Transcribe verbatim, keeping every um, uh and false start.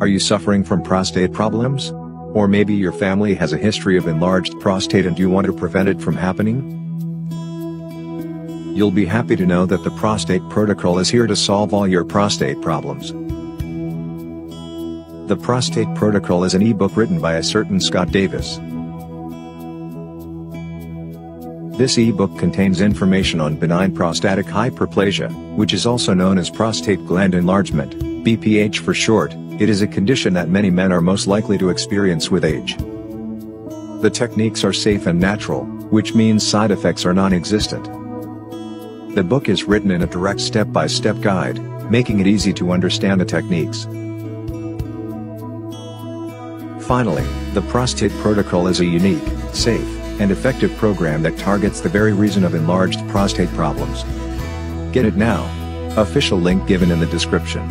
Are you suffering from prostate problems? Or maybe your family has a history of enlarged prostate and you want to prevent it from happening? You'll be happy to know that the Prostate Protocol is here to solve all your prostate problems. The Prostate Protocol is an ebook written by a certain Scott Davis. This ebook contains information on benign prostatic hyperplasia, which is also known as prostate gland enlargement, B P H for short. It is a condition that many men are most likely to experience with age. The techniques are safe and natural, which means side effects are non-existent. The book is written in a direct step-by-step guide, making it easy to understand the techniques. Finally, the Prostate Protocol is a unique, safe, and effective program that targets the very reason of enlarged prostate problems. Get it now. Official link given in the description.